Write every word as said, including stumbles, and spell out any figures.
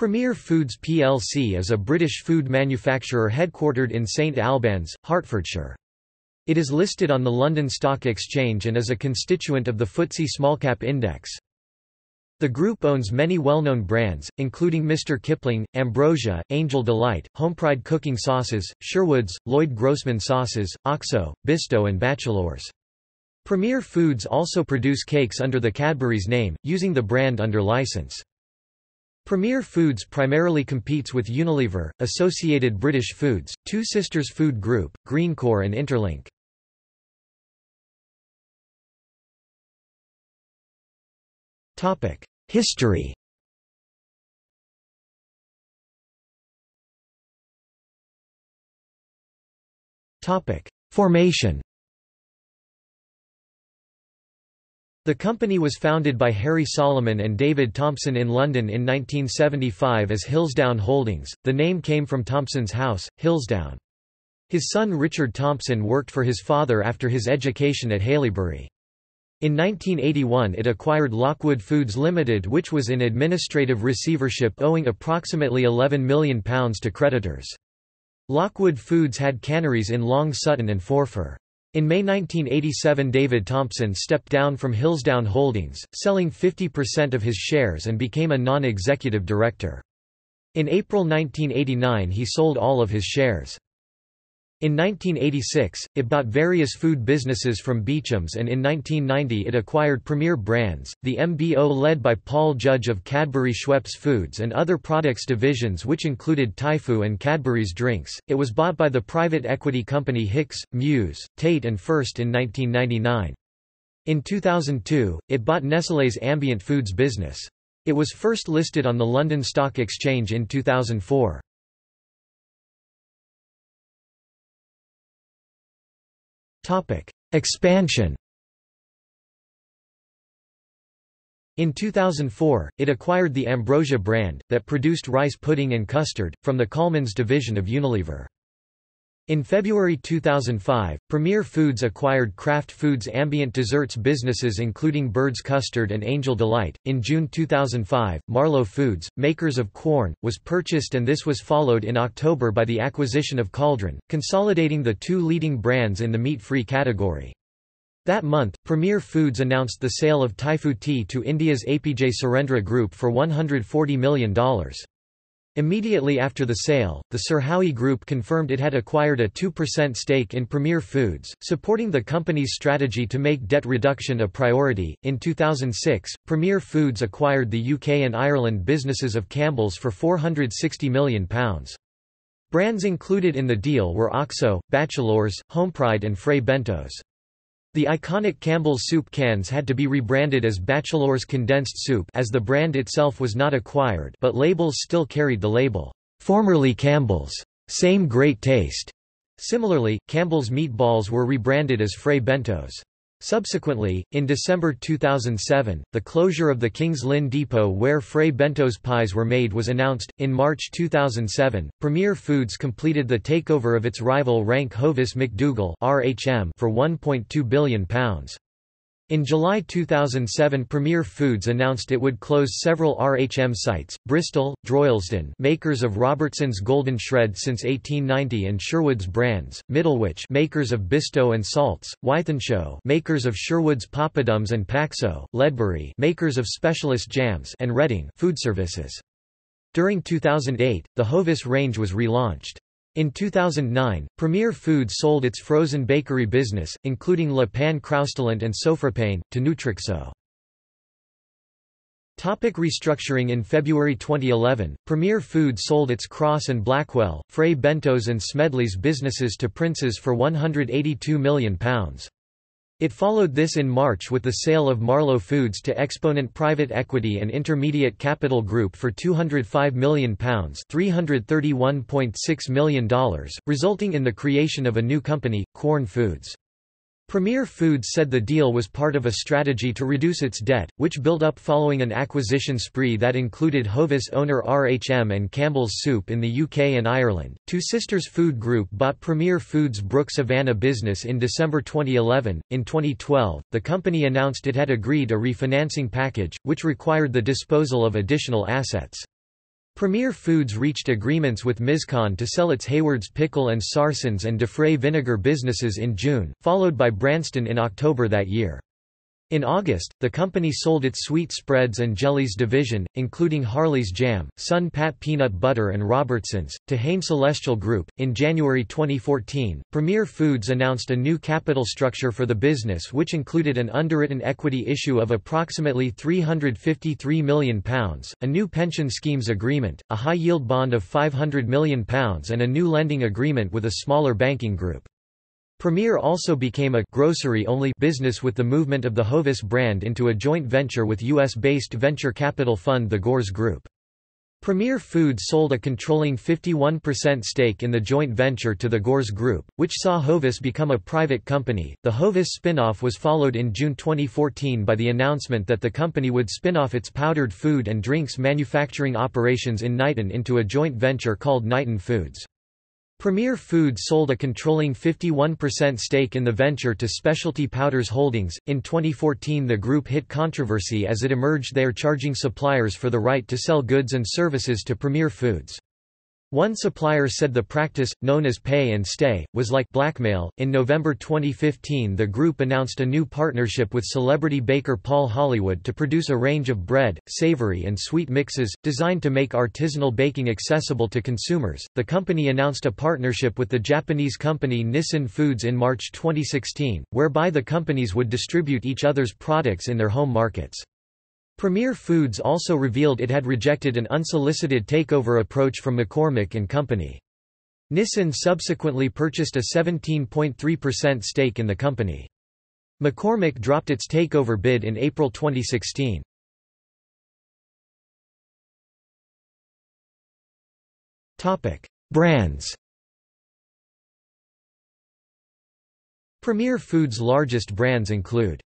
Premier Foods P L C is a British food manufacturer headquartered in St Albans, Hertfordshire. It is listed on the London Stock Exchange and is a constituent of the F T S E SmallCap Index. The group owns many well-known brands, including Mr Kipling, Ambrosia, Angel Delight, HomePride cooking sauces, Sharwood's, Lloyd Grossman sauces, Oxo, Bisto and Bachelors. Premier Foods also produce cakes under the Cadbury's name, using the brand under license. Premier Foods primarily competes with Unilever, Associated British Foods, Two Sisters Food Group, Greencore and Interlink. History. Formation. The company was founded by Harry Solomon and David Thompson in London in nineteen seventy-five as Hillsdown Holdings. The name came from Thompson's house, Hillsdown. His son Richard Thompson worked for his father after his education at Haileybury. In nineteen eighty-one it acquired Lockwood Foods Limited, which was in administrative receivership, owing approximately eleven million pounds to creditors. Lockwood Foods had canneries in Long Sutton and Forfar. In May nineteen eighty-seven David Thompson stepped down from Hillsdown Holdings, selling fifty percent of his shares and became a non-executive director. In April nineteen eighty-nine he sold all of his shares. In nineteen eighty-six, it bought various food businesses from Beecham's, and in nineteen ninety it acquired Premier Brands, the M B O led by Paul Judge of Cadbury Schweppes Foods and other products divisions which included Typhoo and Cadbury's drinks. It was bought by the private equity company Hicks, Muse, Tate and First in nineteen ninety-nine. In two thousand two, it bought Nestlé's ambient foods business. It was first listed on the London Stock Exchange in two thousand four. Expansion. In two thousand four, it acquired the Ambrosia brand, that produced rice pudding and custard, from the Coleman's division of Unilever. In February two thousand five, Premier Foods acquired Kraft Foods' ambient desserts businesses including Bird's Custard and Angel Delight. In June two thousand five, Marlow Foods, makers of corn, was purchased, and this was followed in October by the acquisition of Cauldron, consolidating the two leading brands in the meat-free category. That month, Premier Foods announced the sale of Typhoo Tea to India's A P J Surendra Group for one hundred forty million dollars. Immediately after the sale, the Serhawi Group confirmed it had acquired a two percent stake in Premier Foods, supporting the company's strategy to make debt reduction a priority. In two thousand six, Premier Foods acquired the U K and Ireland businesses of Campbell's for four hundred sixty million pounds. Brands included in the deal were Oxo, Bachelors, HomePride, and Fray Bentos. The iconic Campbell's soup cans had to be rebranded as Bachelor's Condensed Soup, as the brand itself was not acquired, but labels still carried the label, "Formerly Campbell's, same great taste." Similarly, Campbell's meatballs were rebranded as Fray Bentos. Subsequently, in December two thousand seven, the closure of the King's Lynn depot where Fray Bentos pies were made was announced. In March two thousand seven, Premier Foods completed the takeover of its rival Rank Hovis McDougall (R H M) for one point two billion pounds. In July two thousand seven, Premier Foods announced it would close several R H M sites: Bristol, Droylsden, makers of Robertson's Golden Shred since eighteen ninety and Sherwood's brands, Middlewich, makers of Bisto and Salts, Wythenshawe, makers of Sherwood's Poppadoms and Paxo, Ledbury, makers of specialist jams, and Reading, food services. During two thousand eight, the Hovis range was relaunched. In two thousand nine, Premier Foods sold its frozen bakery business, including Le Pan Croustillant and Sofrapane, to Nutrixo. Topic: restructuring. In February twenty eleven, Premier Foods sold its Cross and Blackwell, Fray Bentos and Smedley's businesses to Princes for one hundred eighty-two million pounds. It followed this in March with the sale of Marlow Foods to Exponent Private Equity and Intermediate Capital Group for two hundred five million pounds, three hundred thirty-one point six million dollars, resulting in the creation of a new company, Corn Foods. Premier Foods said the deal was part of a strategy to reduce its debt, which built up following an acquisition spree that included Hovis owner R H M and Campbell's Soup in the U K and Ireland. Two Sisters Food Group bought Premier Foods' Brook Savannah business in December twenty eleven. In twenty twelve, the company announced it had agreed a refinancing package, which required the disposal of additional assets. Premier Foods reached agreements with Mizcon to sell its Hayward's Pickle and Sarsens and De Frey Vinegar businesses in June, followed by Branston in October that year. In August, the company sold its sweet spreads and jellies division, including Harley's Jam, Sun Pat Peanut Butter, and Robertson's, to Hain Celestial Group. In January twenty fourteen, Premier Foods announced a new capital structure for the business, which included an underwritten equity issue of approximately three hundred fifty-three million pounds, a new pension schemes agreement, a high yield bond of five hundred million pounds, and a new lending agreement with a smaller banking group. Premier also became a grocery-only business with the movement of the Hovis brand into a joint venture with U S-based venture capital fund the Gores Group. Premier Foods sold a controlling fifty-one percent stake in the joint venture to the Gores Group, which saw Hovis become a private company. The Hovis spin-off was followed in June twenty fourteen by the announcement that the company would spin off its powdered food and drinks manufacturing operations in Knighton into a joint venture called Knighton Foods. Premier Foods sold a controlling fifty-one percent stake in the venture to Specialty Powders Holdings. In twenty fourteen, the group hit controversy as it emerged they are charging suppliers for the right to sell goods and services to Premier Foods. One supplier said the practice, known as pay and stay, was like blackmail. In November twenty fifteen, the group announced a new partnership with celebrity baker Paul Hollywood to produce a range of bread, savory, and sweet mixes, designed to make artisanal baking accessible to consumers. The company announced a partnership with the Japanese company Nissin Foods in March twenty sixteen, whereby the companies would distribute each other's products in their home markets. Premier Foods also revealed it had rejected an unsolicited takeover approach from McCormick and Company. Nissin subsequently purchased a seventeen point three percent stake in the company. McCormick dropped its takeover bid in April twenty sixteen. Topic: Brands. Premier Foods' largest brands include